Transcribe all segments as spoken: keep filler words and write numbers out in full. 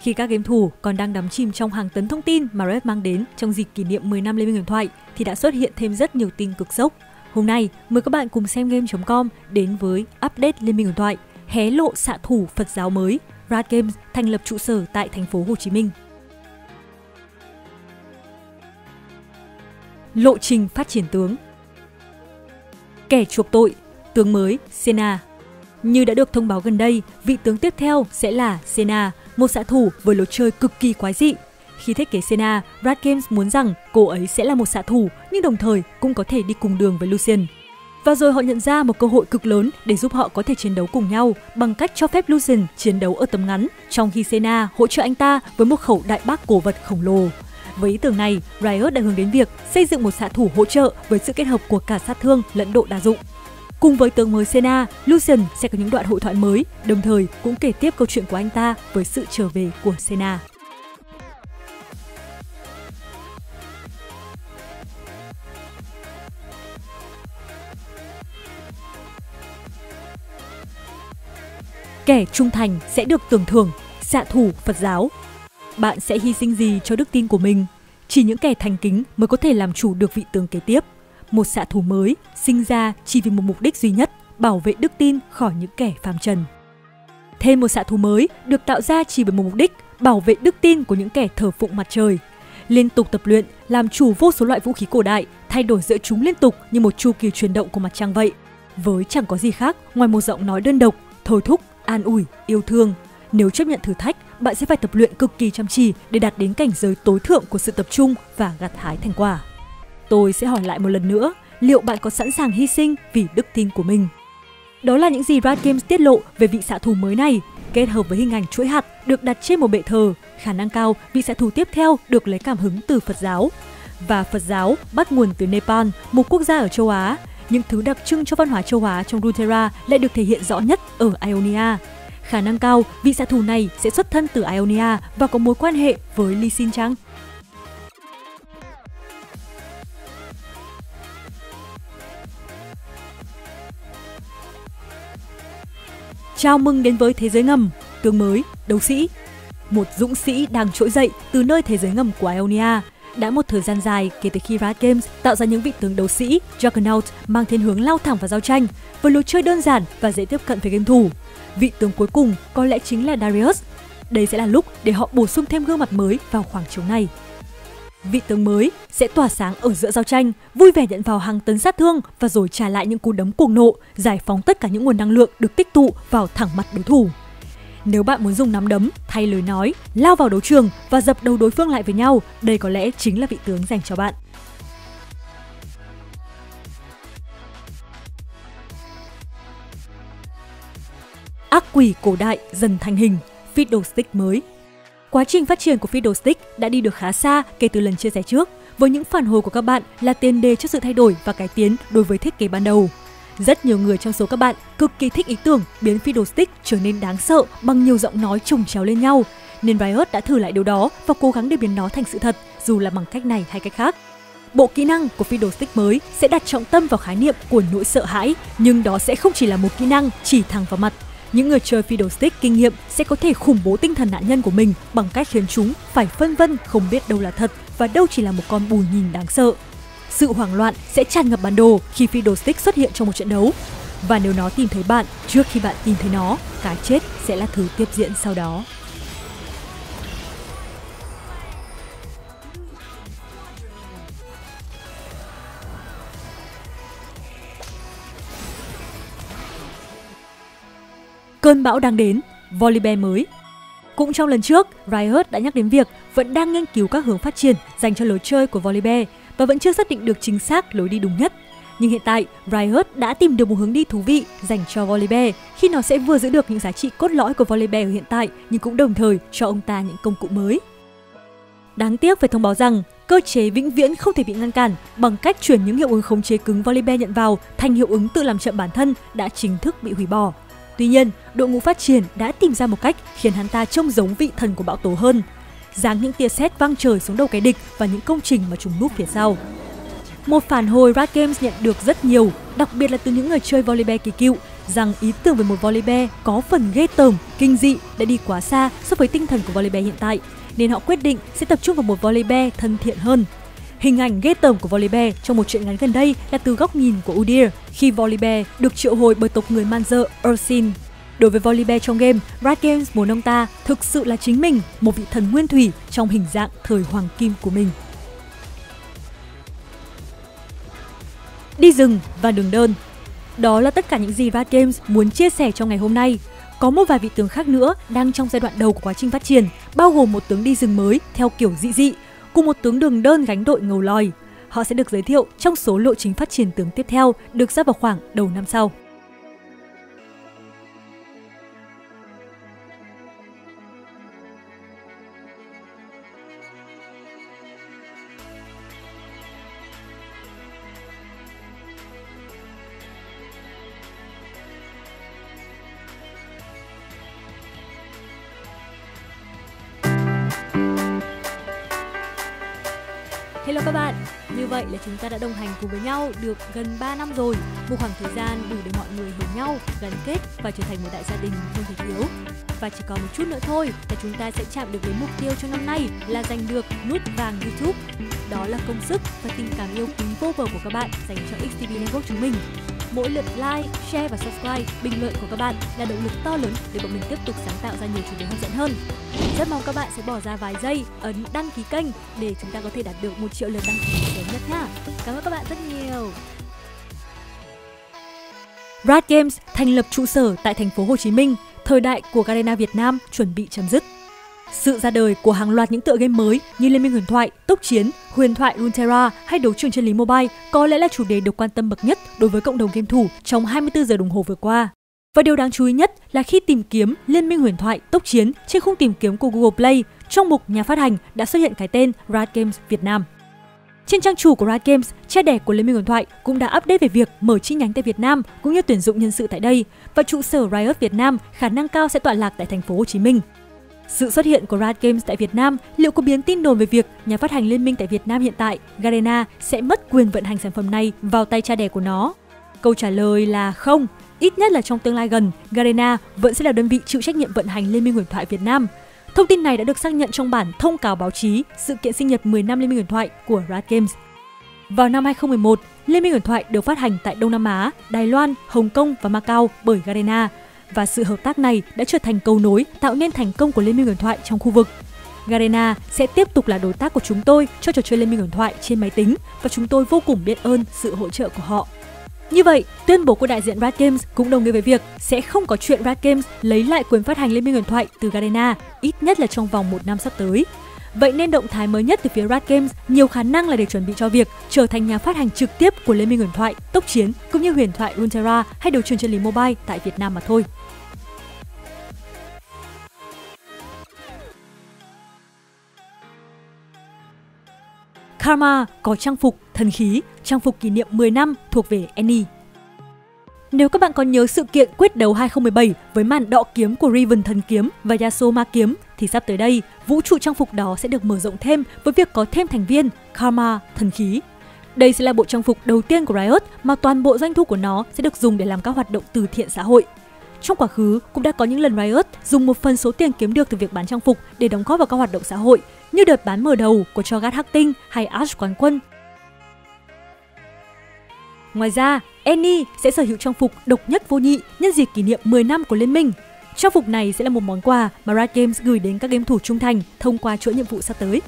Khi các game thủ còn đang đắm chìm trong hàng tấn thông tin mà Riot mang đến trong dịp kỷ niệm mười năm Liên minh huyền thoại thì đã xuất hiện thêm rất nhiều tin cực sốc. Hôm nay, mời các bạn cùng xem game chấm com đến với update Liên minh huyền thoại, hé lộ xạ thủ Phật giáo mới, Riot Games thành lập trụ sở tại thành phố Hồ Chí Minh. Lộ trình phát triển tướng. Kẻ chuộc tội, tướng mới Senna. Như đã được thông báo gần đây, vị tướng tiếp theo sẽ là Senna, một xạ thủ với lối chơi cực kỳ quái dị. Khi thiết kế Senna, Riot Games muốn rằng cô ấy sẽ là một xạ thủ nhưng đồng thời cũng có thể đi cùng đường với Lucian. Và rồi họ nhận ra một cơ hội cực lớn để giúp họ có thể chiến đấu cùng nhau bằng cách cho phép Lucian chiến đấu ở tầm ngắn, trong khi Senna hỗ trợ anh ta với một khẩu đại bác cổ vật khổng lồ. Với ý tưởng này, Riot đã hướng đến việc xây dựng một xạ thủ hỗ trợ với sự kết hợp của cả sát thương lẫn độ đa dụng. Cùng với tướng mới Senna, Lucian sẽ có những đoạn hội thoại mới, đồng thời cũng kể tiếp câu chuyện của anh ta với sự trở về của Senna. Kẻ trung thành sẽ được tưởng thưởng, xạ thủ Phật giáo. Bạn sẽ hy sinh gì cho đức tin của mình? Chỉ những kẻ thành kính mới có thể làm chủ được vị tướng kế tiếp. Một xạ thủ mới sinh ra chỉ vì một mục đích duy nhất, bảo vệ đức tin khỏi những kẻ phàm trần. Thêm một xạ thủ mới được tạo ra chỉ với một mục đích, bảo vệ đức tin của những kẻ thờ phụng mặt trời. Liên tục tập luyện, làm chủ vô số loại vũ khí cổ đại, thay đổi giữa chúng liên tục như một chu kỳ chuyển động của mặt trăng vậy. Với chẳng có gì khác ngoài một giọng nói đơn độc, thôi thúc, an ủi, yêu thương. Nếu chấp nhận thử thách, bạn sẽ phải tập luyện cực kỳ chăm chỉ để đạt đến cảnh giới tối thượng của sự tập trung và gặt hái thành quả. Tôi sẽ hỏi lại một lần nữa, liệu bạn có sẵn sàng hy sinh vì đức tin của mình? Đó là những gì Riot Games tiết lộ về vị xạ thủ mới này. Kết hợp với hình ảnh chuỗi hạt được đặt trên một bệ thờ, khả năng cao vị xạ thủ tiếp theo được lấy cảm hứng từ Phật giáo. Và Phật giáo bắt nguồn từ Nepal, một quốc gia ở châu Á. Những thứ đặc trưng cho văn hóa châu Á trong Runeterra lại được thể hiện rõ nhất ở Ionia. Khả năng cao, vị xạ thủ này sẽ xuất thân từ Ionia và có mối quan hệ với Lee Sin chăng? Chào mừng đến với thế giới ngầm, tướng mới, đấu sĩ. Một dũng sĩ đang trỗi dậy từ nơi thế giới ngầm của Ionia. Đã một thời gian dài kể từ khi Riot Games tạo ra những vị tướng đấu sĩ, Cho'Gath mang thiên hướng lao thẳng vào giao tranh, với lối chơi đơn giản và dễ tiếp cận với game thủ. Vị tướng cuối cùng có lẽ chính là Darius. Đây sẽ là lúc để họ bổ sung thêm gương mặt mới vào khoảng trống này. Vị tướng mới sẽ tỏa sáng ở giữa giao tranh, vui vẻ nhận vào hàng tấn sát thương và rồi trả lại những cú đấm cuồng nộ, giải phóng tất cả những nguồn năng lượng được tích tụ vào thẳng mặt đối thủ. Nếu bạn muốn dùng nắm đấm thay lời nói, lao vào đấu trường và dập đầu đối phương lại với nhau, đây có lẽ chính là vị tướng dành cho bạn. Ác quỷ cổ đại dần thành hình, Fiddlesticks mới. Quá trình phát triển của Fiddlesticks đã đi được khá xa kể từ lần chia sẻ trước, với những phản hồi của các bạn là tiền đề cho sự thay đổi và cải tiến đối với thiết kế ban đầu. Rất nhiều người trong số các bạn cực kỳ thích ý tưởng biến Fiddlesticks trở nên đáng sợ bằng nhiều giọng nói trùng chéo lên nhau, nên Riot đã thử lại điều đó và cố gắng để biến nó thành sự thật, dù là bằng cách này hay cách khác. Bộ kỹ năng của Fiddlesticks mới sẽ đặt trọng tâm vào khái niệm của nỗi sợ hãi, nhưng đó sẽ không chỉ là một kỹ năng chỉ thẳng vào mặt. Những người chơi Fiddlesticks kinh nghiệm sẽ có thể khủng bố tinh thần nạn nhân của mình bằng cách khiến chúng phải phân vân không biết đâu là thật và đâu chỉ là một con bù nhìn đáng sợ. Sự hoảng loạn sẽ tràn ngập bản đồ khi Fiddlesticks xuất hiện trong một trận đấu. Và nếu nó tìm thấy bạn trước khi bạn tìm thấy nó, cái chết sẽ là thứ tiếp diễn sau đó. Cơn bão đang đến, Volibear mới. Cũng trong lần trước, Riot đã nhắc đến việc vẫn đang nghiên cứu các hướng phát triển dành cho lối chơi của Volibear và vẫn chưa xác định được chính xác lối đi đúng nhất. Nhưng hiện tại, Riot đã tìm được một hướng đi thú vị dành cho Volibear khi nó sẽ vừa giữ được những giá trị cốt lõi của Volibear hiện tại nhưng cũng đồng thời cho ông ta những công cụ mới. Đáng tiếc phải thông báo rằng, cơ chế vĩnh viễn không thể bị ngăn cản bằng cách chuyển những hiệu ứng khống chế cứng Volibear nhận vào thành hiệu ứng tự làm chậm bản thân đã chính thức bị hủy bỏ. Tuy nhiên, đội ngũ phát triển đã tìm ra một cách khiến hắn ta trông giống vị thần của bão tố hơn. Giáng những tia sét vang trời xuống đầu cái địch và những công trình mà chúng núp phía sau. Một phản hồi Riot Games nhận được rất nhiều, đặc biệt là từ những người chơi Volibear kỳ cựu, rằng ý tưởng về một Volibear có phần ghê tởm, kinh dị đã đi quá xa so với tinh thần của Volibear hiện tại, nên họ quyết định sẽ tập trung vào một Volibear thân thiện hơn. Hình ảnh ghê tởm của Volibear trong một truyện ngắn gần đây là từ góc nhìn của Udyr khi Volibear được triệu hồi bởi tộc người man dợ Ursine. Đối với Volibear trong game, Riot Games muốn ông ta thực sự là chính mình, một vị thần nguyên thủy trong hình dạng thời hoàng kim của mình. Đi rừng và đường đơn. Đó là tất cả những gì Riot Games muốn chia sẻ trong ngày hôm nay. Có một vài vị tướng khác nữa đang trong giai đoạn đầu của quá trình phát triển, bao gồm một tướng đi rừng mới theo kiểu dị dị, cùng một tướng đường đơn gánh đội ngầu lòi. Họ sẽ được giới thiệu trong số lộ trình phát triển tướng tiếp theo được ra vào khoảng đầu năm sau. Hello các bạn, như vậy là chúng ta đã đồng hành cùng với nhau được gần ba năm rồi, một khoảng thời gian đủ để mọi người hiểu nhau, gắn kết và trở thành một đại gia đình không thể thiếu. Và chỉ còn một chút nữa thôi là chúng ta sẽ chạm được đến mục tiêu trong năm nay là giành được nút vàng YouTube. Đó là công sức và tình cảm yêu quý vô bờ của các bạn dành cho ích tê vê Network chúng mình. Mỗi lượt like, share và subscribe, bình luận của các bạn là động lực to lớn để bọn mình tiếp tục sáng tạo ra nhiều chủ đề hấp dẫn hơn. Rất mong các bạn sẽ bỏ ra vài giây ấn đăng ký kênh để chúng ta có thể đạt được một triệu lượt đăng ký sớm nhất nhá. Cảm ơn các bạn rất nhiều. Riot Games thành lập trụ sở tại thành phố Hồ Chí Minh, thời đại của Garena Việt Nam chuẩn bị chấm dứt. Sự ra đời của hàng loạt những tựa game mới như Liên minh huyền thoại, tốc chiến, huyền thoại Runeterra hay đấu trường chân lý mobile có lẽ là chủ đề được quan tâm bậc nhất đối với cộng đồng game thủ trong hai mươi tư giờ đồng hồ vừa qua. Và điều đáng chú ý nhất là khi tìm kiếm Liên minh huyền thoại, tốc chiến trên khung tìm kiếm của Google Play, trong mục nhà phát hành đã xuất hiện cái tên Riot Games Việt Nam. Trên trang chủ của Riot Games, cha đẻ của Liên minh huyền thoại cũng đã update về việc mở chi nhánh tại Việt Nam cũng như tuyển dụng nhân sự tại đây, và trụ sở Riot Việt Nam khả năng cao sẽ tọa lạc tại thành phố Hồ Chí Minh. Sự xuất hiện của Riot Games tại Việt Nam liệu có biến tin đồn về việc nhà phát hành Liên minh tại Việt Nam hiện tại, Garena, sẽ mất quyền vận hành sản phẩm này vào tay cha đẻ của nó? Câu trả lời là không. Ít nhất là trong tương lai gần, Garena vẫn sẽ là đơn vị chịu trách nhiệm vận hành Liên minh huyền thoại Việt Nam. Thông tin này đã được xác nhận trong bản thông cáo báo chí sự kiện sinh nhật mười năm Liên minh huyền thoại của Riot Games. Vào năm hai không một một, Liên minh huyền thoại được phát hành tại Đông Nam Á, Đài Loan, Hồng Kông và Macau bởi Garena, và sự hợp tác này đã trở thành cầu nối tạo nên thành công của Liên minh huyền thoại trong khu vực. Garena sẽ tiếp tục là đối tác của chúng tôi cho trò chơi Liên minh huyền thoại trên máy tính, và chúng tôi vô cùng biết ơn sự hỗ trợ của họ. Như vậy, tuyên bố của đại diện Riot Games cũng đồng nghĩa với việc sẽ không có chuyện Riot Games lấy lại quyền phát hành Liên minh huyền thoại từ Garena, ít nhất là trong vòng một năm sắp tới. Vậy nên động thái mới nhất từ phía Riot Games nhiều khả năng là để chuẩn bị cho việc trở thành nhà phát hành trực tiếp của Liên minh huyền thoại, tốc chiến cũng như huyền thoại Runeterra hay đấu trường chân lý mobile tại Việt Nam mà thôi. Karma có trang phục, thần khí, trang phục kỷ niệm mười năm thuộc về Annie. Nếu các bạn còn nhớ sự kiện quyết đấu hai không một bảy với màn đọ kiếm của Riven thần kiếm và Yasuo ma kiếm, thì sắp tới đây, vũ trụ trang phục đó sẽ được mở rộng thêm với việc có thêm thành viên Karma thần khí. Đây sẽ là bộ trang phục đầu tiên của Riot mà toàn bộ doanh thu của nó sẽ được dùng để làm các hoạt động từ thiện xã hội. Trong quá khứ, cũng đã có những lần Riot dùng một phần số tiền kiếm được từ việc bán trang phục để đóng góp vào các hoạt động xã hội, như đợt bán mở đầu của Cho'Gath Hắc Tinh hay Ashe Quán Quân. Ngoài ra, Annie sẽ sở hữu trang phục độc nhất vô nhị nhân dịp kỷ niệm mười năm của Liên minh. Trang phục này sẽ là một món quà mà Riot Games gửi đến các game thủ trung thành thông qua chuỗi nhiệm vụ sắp tới.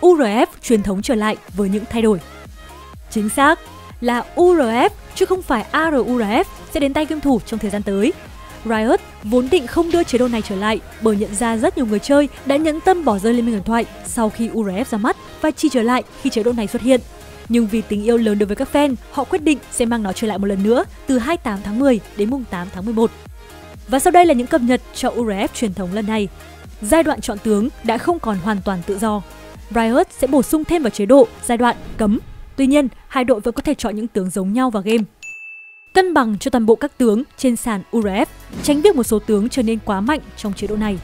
u rờ ép truyền thống trở lại với những thay đổi. Chính xác là u rờ ép chứ không phải a rờ u rờ ef sẽ đến tay game thủ trong thời gian tới. Riot vốn định không đưa chế độ này trở lại bởi nhận ra rất nhiều người chơi đã nhẫn tâm bỏ rơi Liên minh huyền thoại sau khi u rờ ef ra mắt và chỉ trở lại khi chế độ này xuất hiện. Nhưng vì tình yêu lớn đối với các fan, họ quyết định sẽ mang nó trở lại một lần nữa từ hai mươi tám tháng mười đến mùng tám tháng mười một. Và sau đây là những cập nhật cho u rờ ef truyền thống lần này. Giai đoạn chọn tướng đã không còn hoàn toàn tự do. Riot sẽ bổ sung thêm vào chế độ giai đoạn cấm. Tuy nhiên, hai đội vẫn có thể chọn những tướng giống nhau vào game. cân bằng cho toàn bộ các tướng trên sàn u rờ ép, tránh việc một số tướng trở nên quá mạnh trong chế độ này.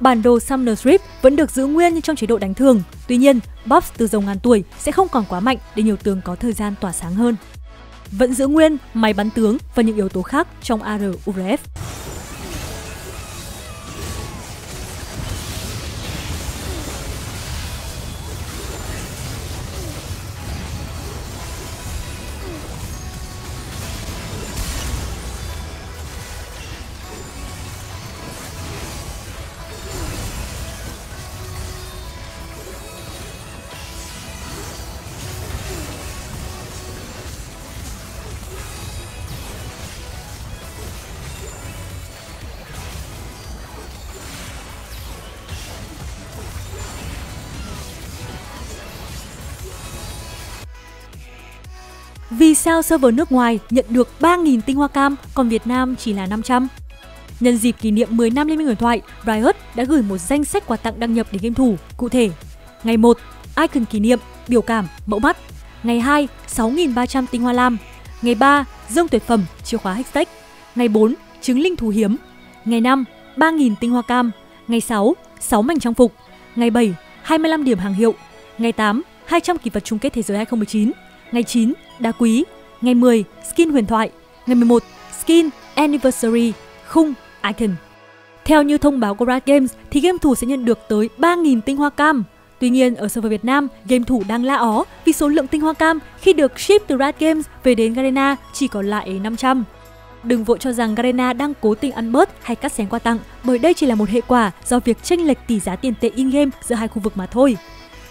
Bản đồ Summoner's Rift vẫn được giữ nguyên như trong chế độ đánh thường, tuy nhiên, buff từ dòng ngàn tuổi sẽ không còn quá mạnh để nhiều tướng có thời gian tỏa sáng hơn. Vẫn giữ nguyên máy bắn tướng và những yếu tố khác trong a rờ u rờ ép. Vì sao server nước ngoài nhận được ba nghìn tinh hoa cam, còn Việt Nam chỉ là năm trăm? Nhân dịp kỷ niệm mười năm Liên minh huyền thoại, Riot đã gửi một danh sách quà tặng đăng nhập đến game thủ. Cụ thể, ngày một, icon kỷ niệm, biểu cảm, mẫu mắt. Ngày hai, sáu nghìn ba trăm tinh hoa lam. Ngày ba, dương tuyệt phẩm, chìa khóa Hextech. Ngày bốn, trứng linh thú hiếm. Ngày năm, ba nghìn tinh hoa cam. Ngày sáu, sáu mảnh trang phục. Ngày bảy, hai mươi lăm điểm hàng hiệu. Ngày tám, hai trăm kỳ vật chung kết thế giới hai không một chín. Ngày chín, đá quý. Ngày mười, skin huyền thoại. Ngày mười một, skin anniversary, khung, icon. Theo như thông báo của Riot Games thì game thủ sẽ nhận được tới ba nghìn tinh hoa cam. Tuy nhiên, ở server Việt Nam, game thủ đang la ó vì số lượng tinh hoa cam khi được ship từ Riot Games về đến Garena chỉ còn lại năm trăm. Đừng vội cho rằng Garena đang cố tình ăn bớt hay cắt xén quà tặng, bởi đây chỉ là một hệ quả do việc chênh lệch tỷ giá tiền tệ in-game giữa hai khu vực mà thôi.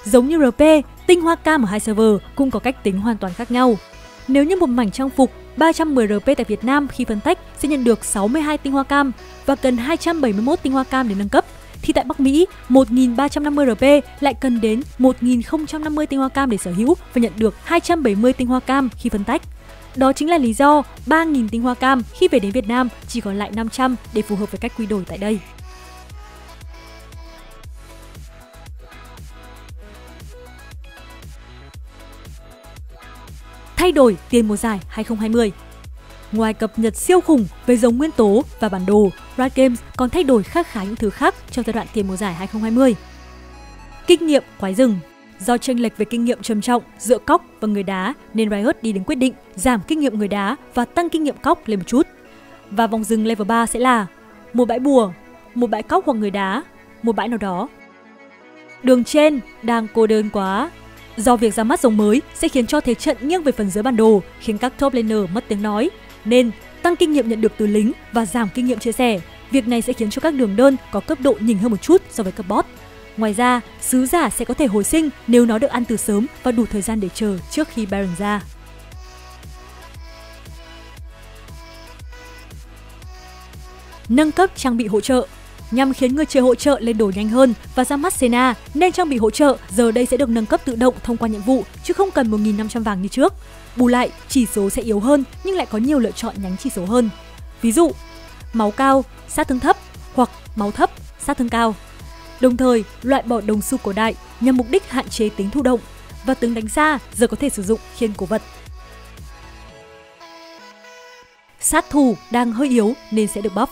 Giống như rờ pê, tinh hoa cam ở hai server cũng có cách tính hoàn toàn khác nhau. Nếu như một mảnh trang phục, ba trăm mười rờ pê tại Việt Nam khi phân tách sẽ nhận được sáu mươi hai tinh hoa cam và cần hai trăm bảy mươi mốt tinh hoa cam để nâng cấp, thì tại Bắc Mỹ, một nghìn ba trăm năm mươi rờ pê lại cần đến một nghìn không trăm năm mươi tinh hoa cam để sở hữu và nhận được hai trăm bảy mươi tinh hoa cam khi phân tách. Đó chính là lý do ba nghìn tinh hoa cam khi về đến Việt Nam chỉ còn lại năm trăm để phù hợp với cách quy đổi tại đây. Thay đổi tiền mùa giải hai không hai không. Ngoài cập nhật siêu khủng về giống nguyên tố và bản đồ, Riot Games còn thay đổi khá khá những thứ khác trong giai đoạn tiền mùa giải hai không hai không. Kinh nghiệm quái rừng. Do chênh lệch về kinh nghiệm trầm trọng giữa cóc và người đá nên Riot đi đến quyết định giảm kinh nghiệm người đá và tăng kinh nghiệm cóc lên một chút. Và vòng rừng level ba sẽ là một bãi bùa, một bãi cóc hoặc người đá, một bãi nào đó. Đường trên đang cô đơn quá. Do việc ra mắt giống mới sẽ khiến cho thế trận nghiêng về phần dưới bản đồ, khiến các top laner mất tiếng nói. Nên, tăng kinh nghiệm nhận được từ lính và giảm kinh nghiệm chia sẻ. Việc này sẽ khiến cho các đường đơn có cấp độ nhỉnh hơn một chút so với cấp bot. Ngoài ra, sứ giả sẽ có thể hồi sinh nếu nó được ăn từ sớm và đủ thời gian để chờ trước khi Baron ra. Nâng cấp trang bị hỗ trợ. Nhằm khiến người chơi hỗ trợ lên đồ nhanh hơn và ra mắt Senna nên trang bị hỗ trợ giờ đây sẽ được nâng cấp tự động thông qua nhiệm vụ chứ không cần một nghìn năm trăm vàng như trước. Bù lại, chỉ số sẽ yếu hơn nhưng lại có nhiều lựa chọn nhánh chỉ số hơn. Ví dụ, máu cao, sát thương thấp hoặc máu thấp, sát thương cao. Đồng thời, loại bỏ đồng xu cổ đại nhằm mục đích hạn chế tính thụ động và tướng đánh xa giờ có thể sử dụng khiên cổ vật. Sát thủ đang hơi yếu nên sẽ được buff.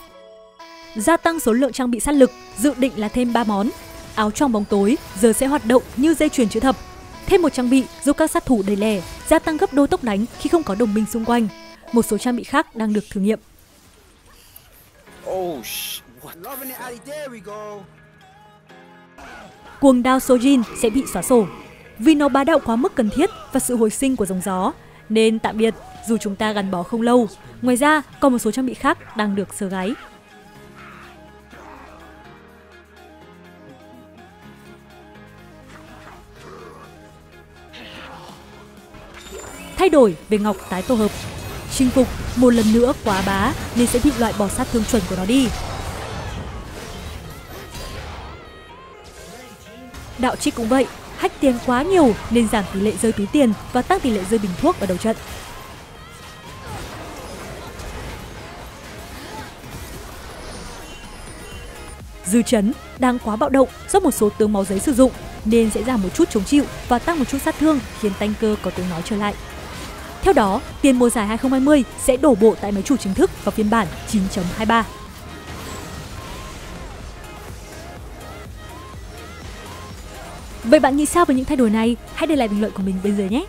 Gia tăng số lượng trang bị sát lực, dự định là thêm ba món. Áo trong bóng tối giờ sẽ hoạt động như dây chuyền chữ thập. Thêm một trang bị giúp các sát thủ đầy lẻ, gia tăng gấp đôi tốc đánh khi không có đồng minh xung quanh. Một số trang bị khác đang được thử nghiệm. Oh, cuồng đao Sojin sẽ bị xóa sổ. Vì nó bá đạo quá mức cần thiết và sự hồi sinh của dòng gió, nên tạm biệt dù chúng ta gắn bó không lâu. Ngoài ra, còn một số trang bị khác đang được sờ gáy. Thay đổi về ngọc tái tổ hợp. Chinh phục một lần nữa quá bá nên sẽ bị loại bỏ sát thương chuẩn của nó đi. Đạo trích cũng vậy, hách tiền quá nhiều nên giảm tỷ lệ rơi túi tiền và tăng tỷ lệ rơi bình thuốc ở đầu trận. Dư chấn đang quá bạo động do một số tướng máu giấy sử dụng nên sẽ giảm một chút chống chịu và tăng một chút sát thương khiến tanker có tiếng nói trở lại. Theo đó, tiền mùa giải hai không hai không sẽ đổ bộ tại máy chủ chính thức vào phiên bản chín chấm hai ba. Vậy bạn nghĩ sao về những thay đổi này? Hãy để lại bình luận của mình bên dưới nhé!